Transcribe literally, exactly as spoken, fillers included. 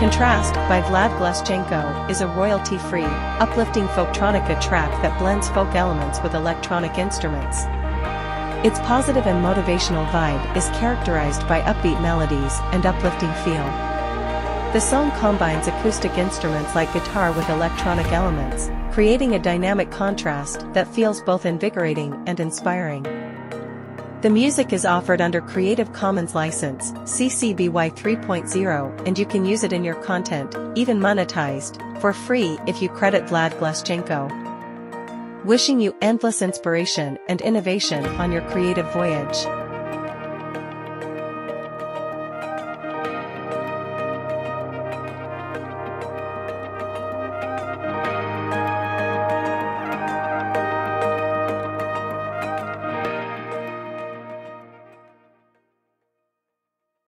Contrast by Vlad Gluschenko is a royalty-free, uplifting Folktronica track that blends folk elements with electronic instruments. Its positive and motivational vibe is characterized by upbeat melodies and uplifting feel. The song combines acoustic instruments like guitar with electronic elements, creating a dynamic contrast that feels both invigorating and inspiring. The music is offered under Creative Commons license, C C B Y three point zero, and you can use it in your content, even monetized, for free if you credit Vlad Gluschenko. Wishing you endless inspiration and innovation on your creative voyage.